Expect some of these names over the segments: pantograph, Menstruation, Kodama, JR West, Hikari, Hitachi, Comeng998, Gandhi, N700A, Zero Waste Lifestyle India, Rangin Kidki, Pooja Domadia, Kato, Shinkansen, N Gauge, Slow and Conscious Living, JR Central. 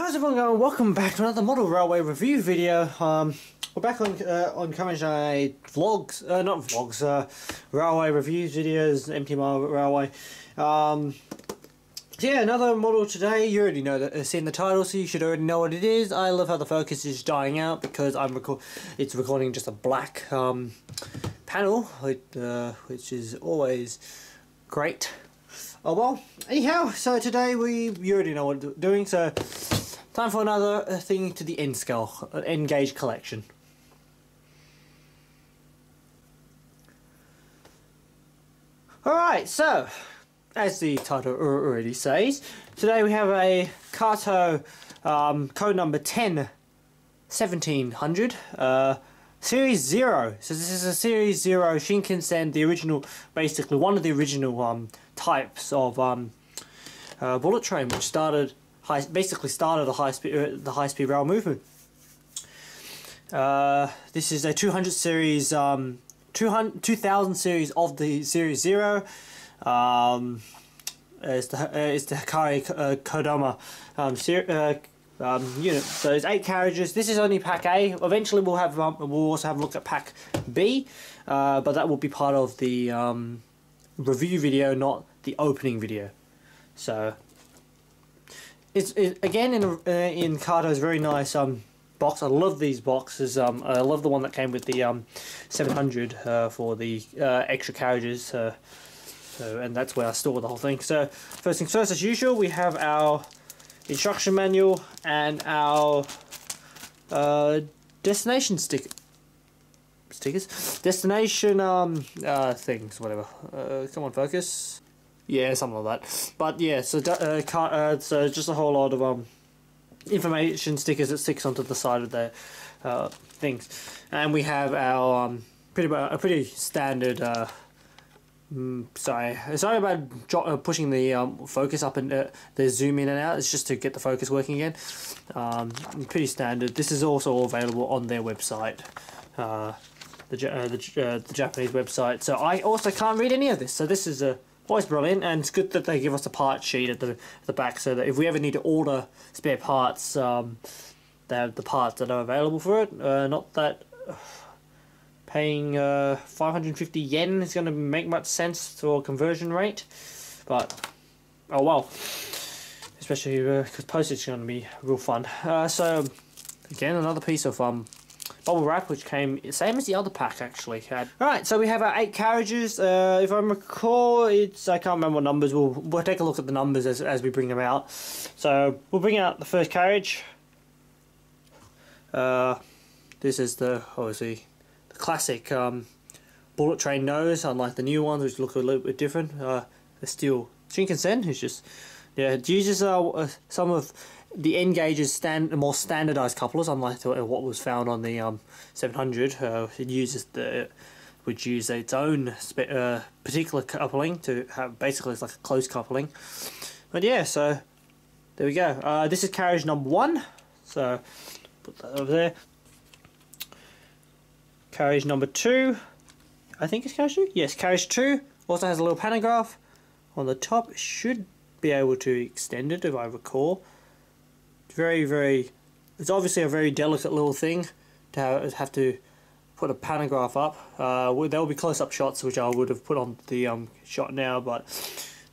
How's everyone going? Welcome back to another model railway review video. We're back on Comeng998 vlogs, railway reviews videos, empty mile railway. Yeah, another model today. You already know that, seen the title, so you should already know what it is. I love how the focus is dying out because it's recording just a black panel, which is always great. Oh well, anyhow, so today you already know what we're doing, so time for another thing to the N scale, N Gauge collection. Alright, so, as the title already says, today we have a Kato code number 10-1700, Series 0. So this is a Series 0 Shinkansen, the original, basically one of the original types of bullet train, which basically started the high speed rail movement. This is a 200 series, 2000 series of the Series 0. It's the Hikari Kodama unit. So it's 8 carriages. This is only pack A. Eventually we'll also have a look at pack B, but that will be part of the review video, not the opening video. So it's again in Kato's very nice box. I love these boxes. I love the one that came with the 700 for the extra carriages. So and that's where I store the whole thing. So first things first, as usual, we have our instruction manual and our destination stickers, destination things, whatever. Come on, focus. Yeah, something like that. But yeah, so so just a whole lot of information stickers that sticks onto the side of the things, and we have our pretty standard. Sorry about pushing the focus up and the zoom in and out. It's just to get the focus working again. Pretty standard. This is also available on their website, the Japanese website. So I also can't read any of this. So this is always brilliant, and it's good that they give us a part sheet at the back, so that if we ever need to order spare parts, they have the parts that are available for it. Not that paying 550 yen is going to make much sense for conversion rate, but oh well, especially because postage is going to be real fun. So again, another piece of bubble wrap, which came same as the other pack actually had. Alright, so we have our 8 carriages. If I recall, I can't remember what numbers. We'll take a look at the numbers as we bring them out. So we'll bring out the first carriage. This is the obviously classic bullet train nose, unlike the new ones which look a little bit different. The steel Shinkansen is just, yeah, it uses some of the N Gauge's more standardized couplers, unlike what was found on the 700. It uses would use its own particular coupling to have, basically it's like a close coupling. But yeah, so there we go. This is carriage number 1, so put that over there. Carriage number 2, I think it's carriage 2? Yes, carriage 2 also has a little pantograph on the top. It should be able to extend it if I recall. It's obviously a very delicate little thing to have to put a pantograph up. There will be close-up shots which I would have put on the shot now, but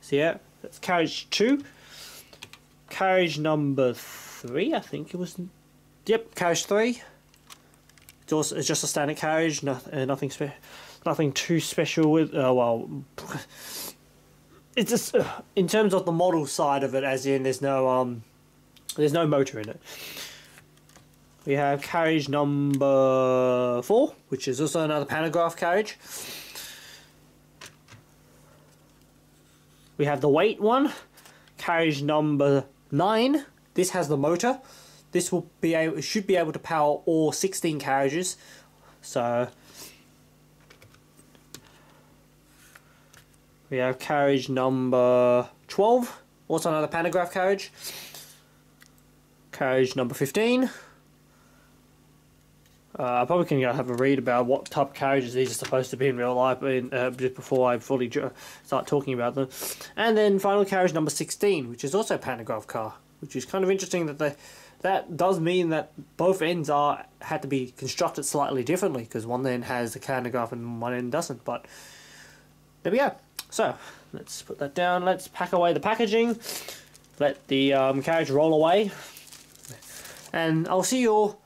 so yeah, that's carriage 2. Carriage number 3, I think it was. Yep, carriage 3. It's just a standard carriage, nothing too special with, well, it's just, in terms of the model side of it, as in there's no motor in it. We have carriage number 4, which is also another pantograph carriage. We have the weight one, carriage number 9, this has the motor. This will be able, should be able to power all 16 carriages. So we have carriage number 12, also another pantograph carriage. Carriage number 15. I probably can go have a read about what type of carriages these are supposed to be in real life just before I fully start talking about them. And then final carriage number 16, which is also a pantograph car which is kind of interesting that they, that does mean that both ends are had to be constructed slightly differently, because one end has the cantograph and one end doesn't. But there we go. So let's put that down. Let's pack away the packaging. Let the carriage roll away, and I'll see you all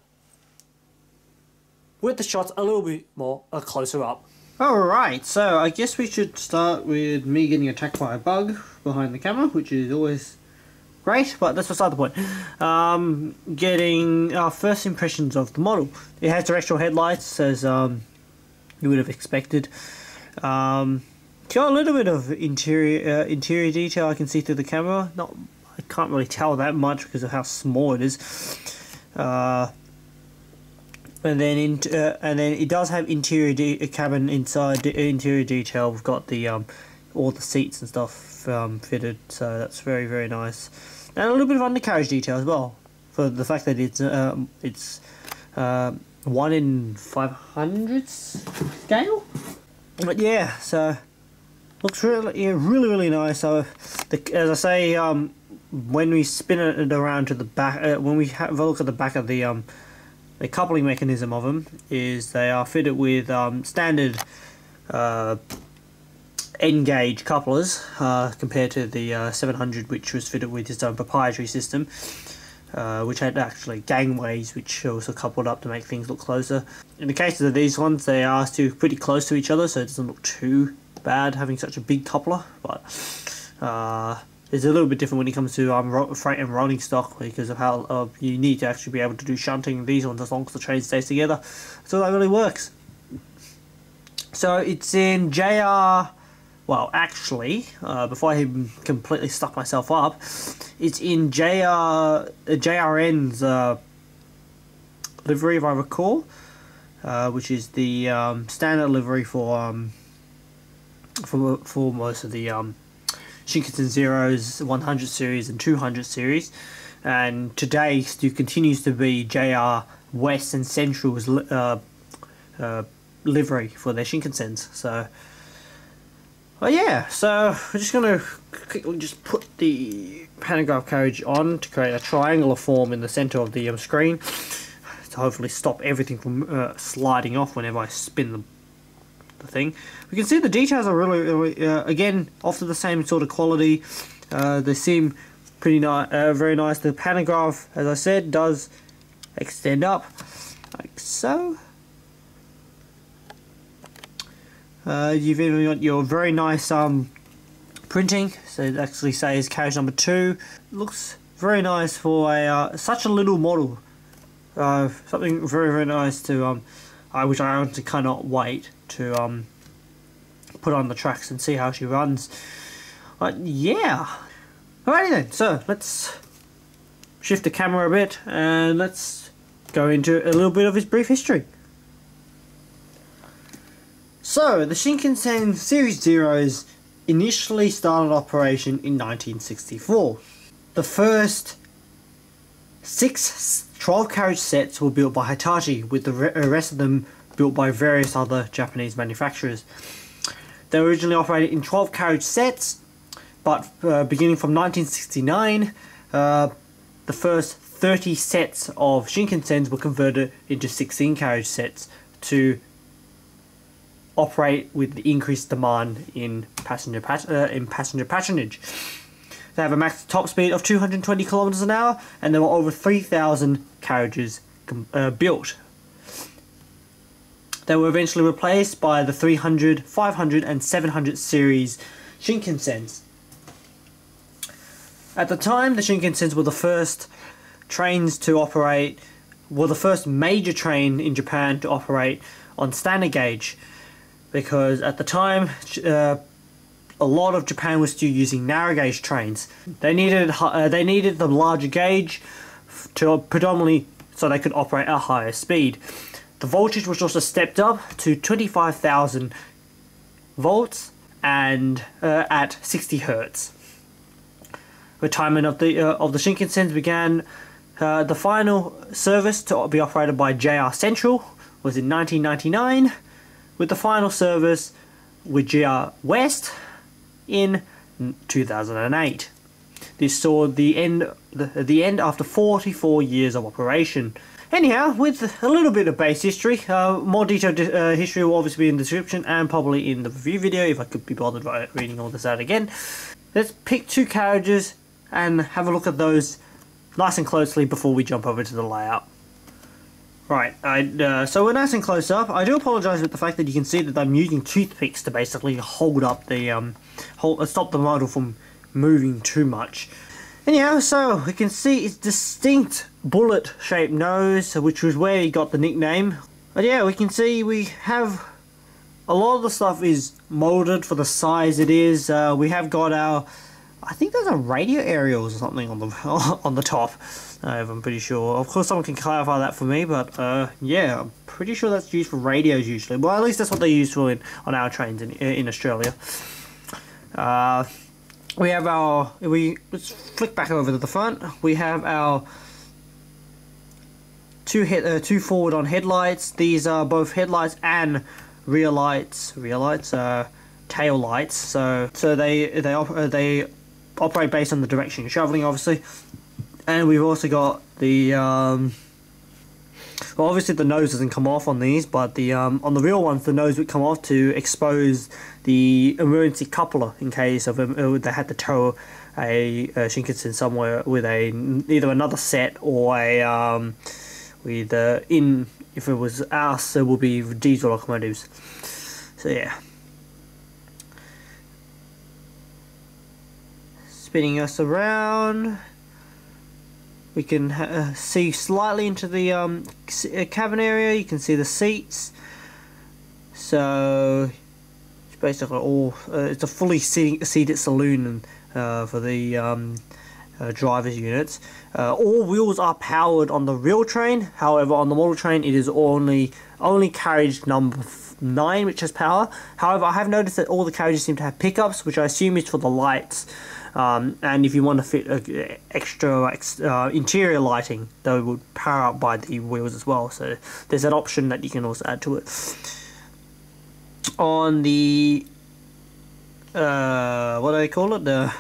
with the shots a little bit more closer up. Alright, so I guess we should start with me getting attacked by a bug behind the camera, which is always great, but that's beside the point. Getting our first impressions of the model. It has directional headlights, as you would have expected. Got a little bit of interior detail I can see through the camera. Not, I can't really tell that much because of how small it is. And then it does have interior cabin inside interior detail. We've got the all the seats and stuff fitted, so that's very, very nice. And a little bit of undercarriage detail as well, for the fact that it's 1/500 scale. But yeah, so looks really, yeah, really, really nice. So as I say, when we spin it around to the back, when we have a look at the back of the the coupling mechanism of them, is they are fitted with standard N Gauge couplers compared to the 700, which was fitted with its own proprietary system, which had actually gangways which also coupled up to make things look closer. In the cases of these ones, they are still pretty close to each other, so it doesn't look too bad having such a big coupler, but it's a little bit different when it comes to freight and rolling stock, because of how you need to actually be able to do shunting. These ones, as long as the train stays together, so that really works. So it's in JR, well actually, before I completely stuck myself up, it's in JRN's livery, if I recall, which is the standard livery for most of the Shinkansen 0s, 100 series and 200 series, and today still continues to be JR West and Central's livery for their Shinkansens. So, well, yeah, so we're just going to quickly just put the pantograph carriage on to create a triangular form in the centre of the screen, to hopefully stop everything from sliding off whenever I spin them. Thing we can see the details are really again often the same sort of quality. They seem pretty nice, very nice. The pantograph, as I said, does extend up like so. You've even got your very nice printing, so it actually says carriage number 2. Looks very nice for a such a little model. Something very, very nice to which I honestly cannot wait to put on the tracks and see how she runs. But yeah. Alrighty then, so let's shift the camera a bit and let's go into a little bit of his brief history. So the Shinkansen Series 0s initially started operation in 1964. The first 6 12 carriage sets were built by Hitachi, with the rest of them built by various other Japanese manufacturers. They were originally operated in 12 carriage sets, but beginning from 1969, the first 30 sets of Shinkansens were converted into 16 carriage sets to operate with the increased demand in passenger patronage. They have a max top speed of 220 kilometers an hour, and there were over 3,000 carriages built. They were eventually replaced by the 300, 500 and 700 series Shinkansens. At the time, the Shinkansens were the first trains to operate, were the first major train in Japan to operate on standard gauge, because at the time a lot of Japan was still using narrow gauge trains. They needed the larger gauge to predominantly so they could operate at higher speed. The voltage was also stepped up to 25,000 volts and at 60 hertz. Retirement of the Shinkansens began. The final service to be operated by JR Central was in 1999, with the final service with JR West in 2008. This saw the end after 44 years of operation. Anyhow, with a little bit of base history, more detailed history will obviously be in the description and probably in the review video if I could be bothered by reading all this out again. Let's pick two carriages and have a look at those nice and closely before we jump over to the layout. Right, so we're nice and close up. I do apologise with the fact that you can see that I'm using toothpicks to basically hold up the, stop the model from moving too much. Anyhow, so we can see its distinct bullet-shaped nose, which was where he got the nickname. But yeah, we can see we have a lot of the stuff is moulded for the size it is. We have got our, I think there's a radio aerials or something on the top. I'm pretty sure. Of course, someone can clarify that for me, but yeah, I'm pretty sure that's used for radios usually. Well, at least that's what they use for on our trains in Australia. We have our, let's flick back over to the front. We have our two forward on headlights. These are both headlights and rear lights. Rear lights, tail lights. So they operate based on the direction you're traveling, obviously. And we've also got the well, obviously the nose doesn't come off on these, but the on the real ones the nose would come off to expose the emergency coupler in case of they had to tow a Shinkansen somewhere with either another set or a if it was us it would be diesel locomotives. So yeah, spinning us around. We can see slightly into the cabin area. You can see the seats. So it's basically all. It's a fully seated saloon for the drivers' units. All wheels are powered on the real train. However, on the model train, it is only carriage number 9 which has power. However, I have noticed that all the carriages seem to have pickups, which I assume is for the lights. And if you want to fit extra interior lighting, they would power up by the wheels as well. So there's that option that you can also add to it. On the what do they call it? The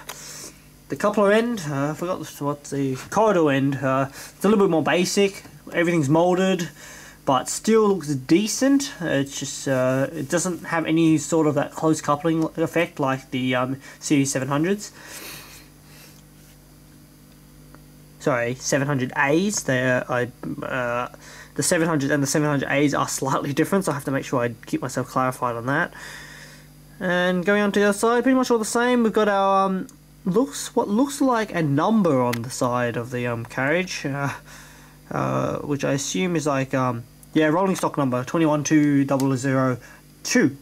coupler end. I forgot what the corridor end. It's a little bit more basic. Everything's molded, but still looks decent. It's just it doesn't have any sort of that close coupling effect like the Series 700s. Sorry, 700As. The 700 and the 700As are slightly different, so I have to make sure I keep myself clarified on that. And going on to the other side, pretty much all the same. We've got our what looks like a number on the side of the carriage, which I assume is like yeah, rolling stock number 212002.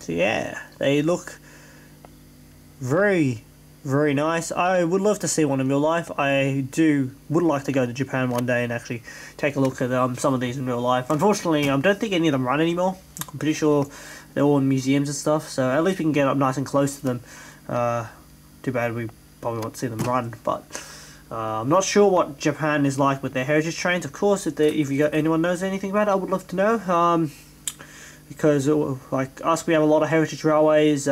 So yeah, they look very, very nice. I would love to see one in real life. I would like to go to Japan one day and actually take a look at some of these in real life. Unfortunately, I don't think any of them run anymore. I'm pretty sure they're all in museums and stuff. So at least we can get up nice and close to them. Too bad we probably won't see them run, but I'm not sure what Japan is like with their heritage trains. Of course, if anyone knows anything about it, I would love to know. Because like us, we have a lot of heritage railways,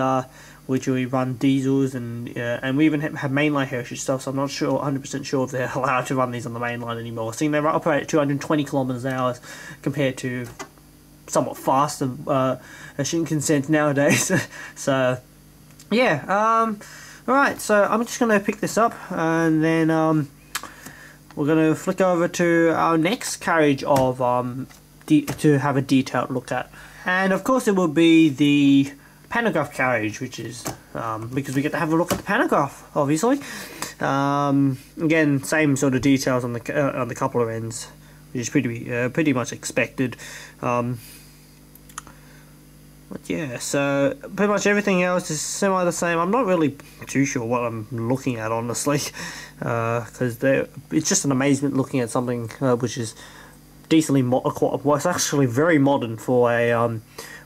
which we run diesels, and we even have mainline heritage stuff. So I'm not sure, 100% sure if they're allowed to run these on the mainline anymore. Seeing they operate at 220 km/h compared to somewhat faster Shinkansen nowadays. So yeah, alright, so I'm just going to pick this up and then we're going to flick over to our next carriage of to have a detailed look at. And of course it will be the pantograph carriage, which is because we get to have a look at the pantograph, obviously. Again, same sort of details on the coupler ends, which is pretty much expected. But yeah, so pretty much everything else is semi the same. I'm not really too sure what I'm looking at, honestly, because it's just an amazement looking at something which is decently it's actually very modern for a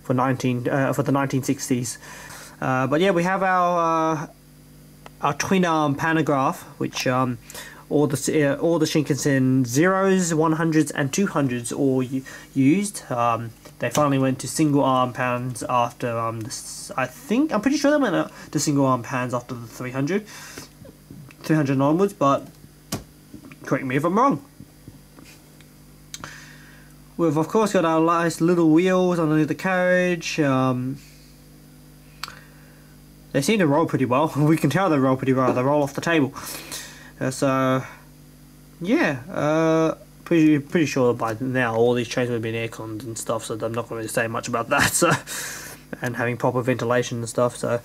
for the 1960s. But yeah, we have our twin arm pantograph, which all the Shinkansen 0s, 100s, and 200s all used. They finally went to single arm pans after I'm pretty sure they went up to single arm pans after the 300 onwards, but correct me if I'm wrong. We've of course got our nice little wheels underneath the carriage. They seem to roll pretty well. We can tell they roll pretty well. They roll off the table. So yeah, pretty sure by now all these trains would have been air-conned and stuff, so I'm not going to really say much about that. So, and having proper ventilation and stuff. So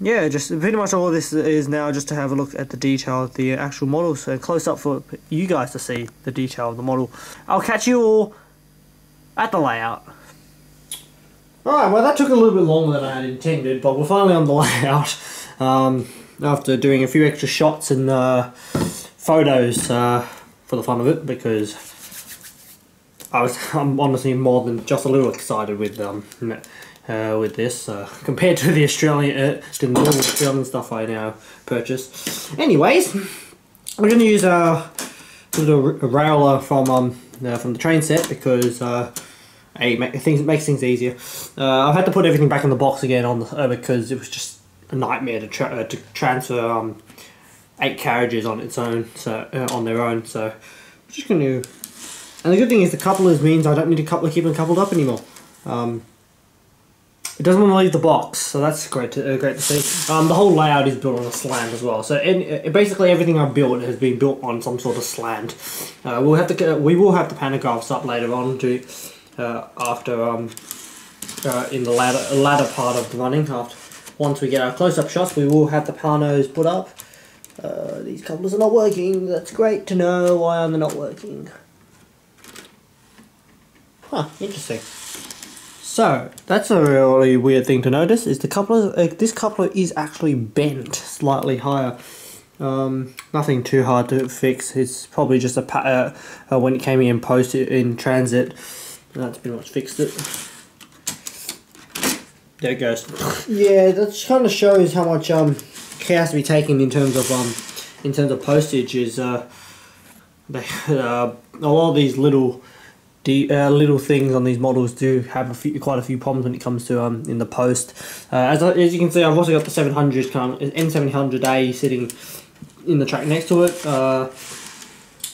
yeah, just pretty much all this is now just to have a look at the detail of the actual models and close up for you guys to see the detail of the model. I'll catch you all at the layout. Alright, well that took a little bit longer than I had intended, but we're finally on the layout after doing a few extra shots and photos for the fun of it, because I'm honestly more than just a little excited with this compared to the Australian, to the normal Australian stuff I now purchase. Anyways, we're going to use our little railer from the train set because it makes things easier. I've had to put everything back in the box again because it was just a nightmare to transfer 8 carriages on its own, so on their own. So I'm just going to, and the good thing is the couplers means I don't need to keep them coupled up anymore. It doesn't want to leave the box, so that's great to see. The whole layout is built on a slant as well, so basically everything I've built has been built on some sort of slant. We will have the pantographs up later on to. In the latter part of the running, once we get our close-up shots, we will have the panos put up. These couplers are not working. That's great to know why they're not working. Huh, interesting. So that's a really weird thing to notice. Is the coupler? This coupler is actually bent slightly higher. Nothing too hard to fix. It's probably just a when it came in post in transit. That's pretty much fixed it. There it goes. Yeah, that kind of shows how much care has to be taken in terms of postage. Is a lot of these little things on these models do have quite a few problems when it comes to in the post. As you can see, I've also got the N700A sitting in the track next to it.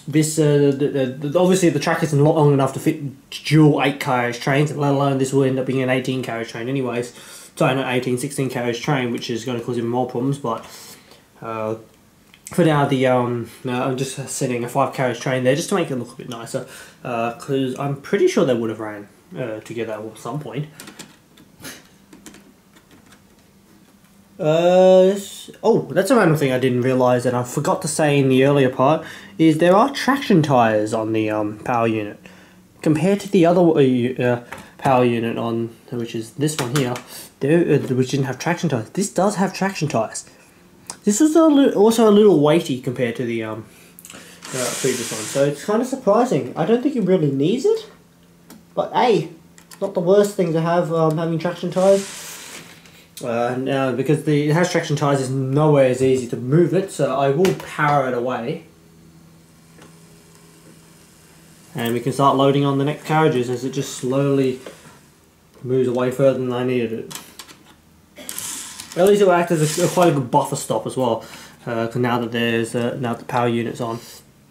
Obviously the track isn't long enough to fit dual 8 carriage trains, let alone this will end up being an 18 carriage train anyways. Sorry, not 18, 16 carriage train, which is going to cause even more problems, but for now I'm just setting a 5 carriage train there just to make it look a bit nicer, because I'm pretty sure they would have ran together at some point. Oh, that's a random thing I didn't realise and I forgot to say in the earlier part, is there are traction tyres on the power unit compared to the other power unit which is this one here, which didn't have traction tyres. This does have traction tyres. This was also a little weighty compared to the previous one, so it's kind of surprising. I don't think it really needs it, but hey, not the worst thing to have, having traction tyres. Now, because it has traction tyres, it's nowhere as easy to move it, so I will power it away. And we can start loading on the next carriages as it just slowly moves away further than I needed it. At least it will act as quite a good buffer stop as well, because now that the power unit's on,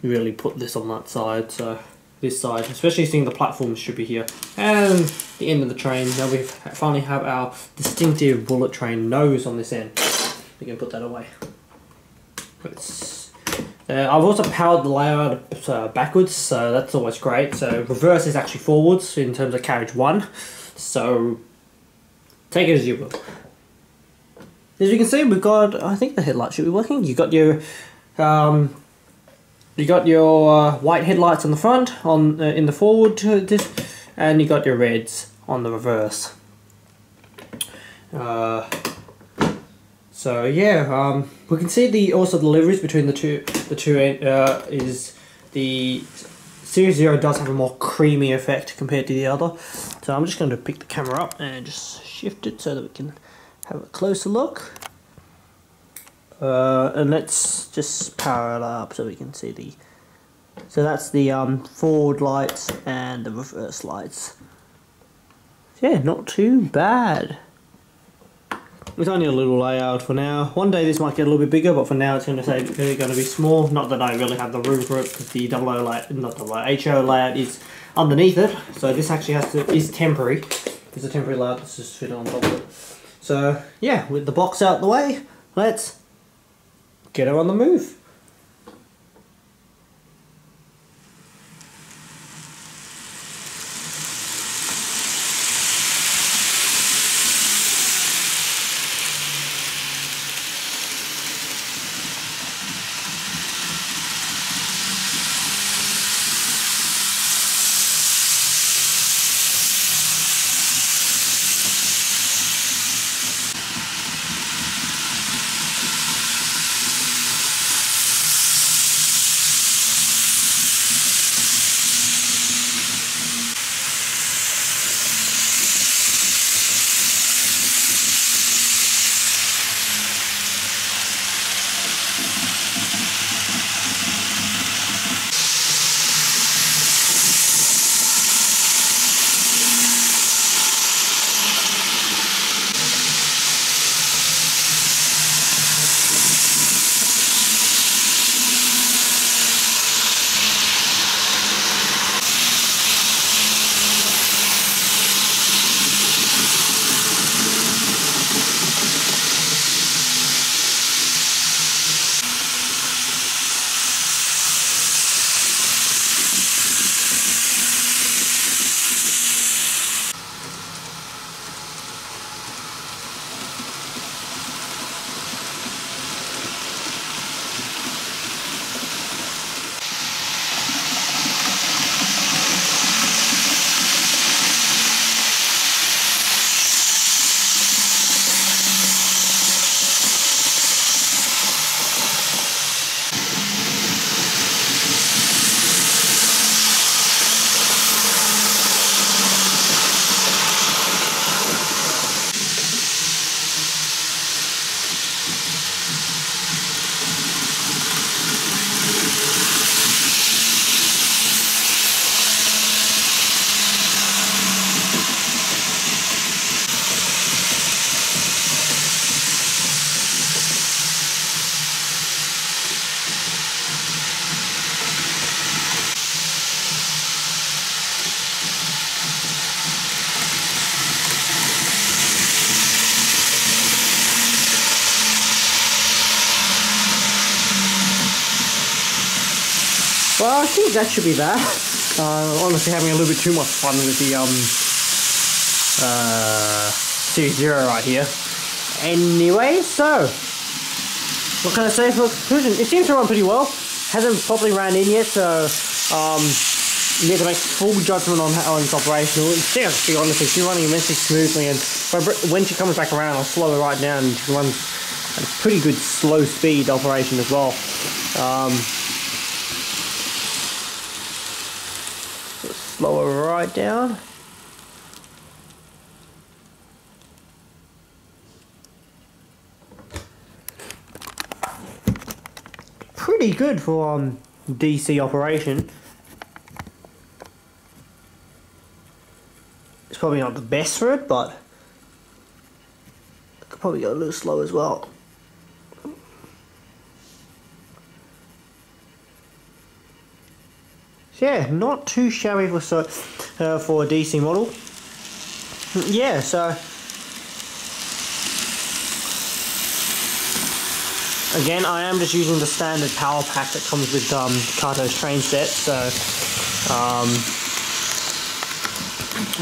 we really put this on that side, so this side, especially seeing the platforms should be here. And the end of the train, now we finally have our distinctive bullet train nose on this end. We can put that away. I've also powered the layout backwards, so that's always great. So reverse is actually forwards in terms of carriage 1, so take it as you will. As you can see, we've got, I think the headlight should be working. You've got your white headlights on the front, in the forward disc, and you got your reds on the reverse. So yeah, we can see also the liveries between the two is the Series 0 does have a more creamy effect compared to the other. So I'm just going to pick the camera up and just shift it so that we can have a closer look. And let's just power it up so we can see the... So that's the forward lights and the reverse lights. yeah, not too bad. It was only a little layout for now. One day this might get a little bit bigger, but for now it's going to be small. Not that I really have the room for it, because the HO layout is underneath it. So this actually is temporary. It's a temporary layout that's just fit on top of it. So yeah, with the box out the way, let's get her on the move. Well, I think that should be that. Honestly, having a little bit too much fun with the Series 0 right here. Anyway, so what can I say for conclusion? It seems to run pretty well. Hasn't properly ran in yet, so you need to make full judgment on how it's operational. Seriously, honestly, she's running immensely smoothly, and when she comes back around, I'll slow her right down, and she runs at a pretty good slow speed operation as well. Lower right down. Pretty good for DC operation. It's probably not the best for it, but it could probably go a little slow as well. Yeah, not too shabby for a DC model. Yeah, so again, I am just using the standard power pack that comes with Kato's train set, so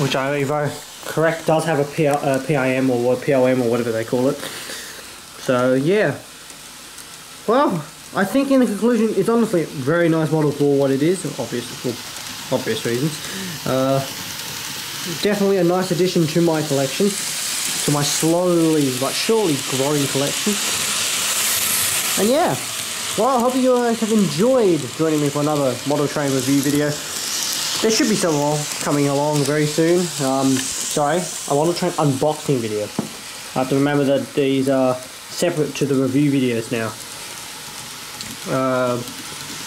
which I Evo correct does have a PIM or POM or whatever they call it. So yeah, well, I think in the conclusion, it's honestly a very nice model for what it is, obviously for obvious reasons. Definitely a nice addition to my collection, to my slowly but surely growing collection. And yeah, well, I hope you guys have enjoyed joining me for another model train review video. There should be some more coming along very soon. Sorry, a model train unboxing video. I have to remember that these are separate to the review videos now.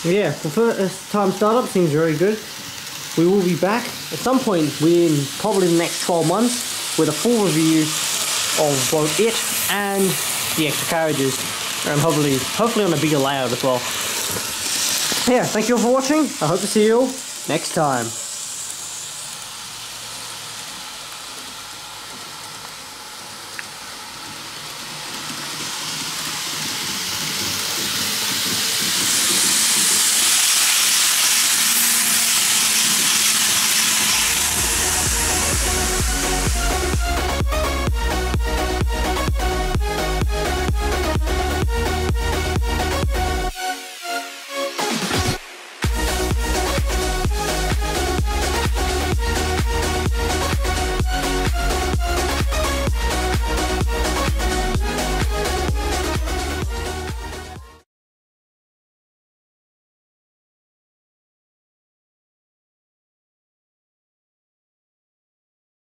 Yeah, the first time startup seems very good. we will be back at some point within probably the next 12 months with a full review of both it and the extra carriages, and hopefully on a bigger layout as well. Yeah, thank you all for watching. I hope to see you all next time.